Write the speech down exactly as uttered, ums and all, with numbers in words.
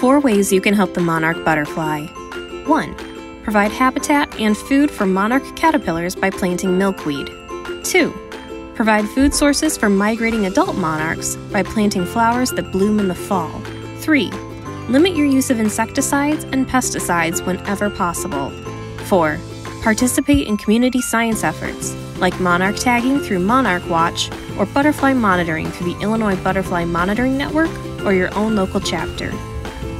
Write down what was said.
Four ways you can help the monarch butterfly. One, provide habitat and food for monarch caterpillars by planting milkweed. Two, provide food sources for migrating adult monarchs by planting flowers that bloom in the fall. Three, limit your use of insecticides and pesticides whenever possible. Four, participate in community science efforts, like monarch tagging through Monarch Watch or butterfly monitoring through the Illinois Butterfly Monitoring Network or your own local chapter.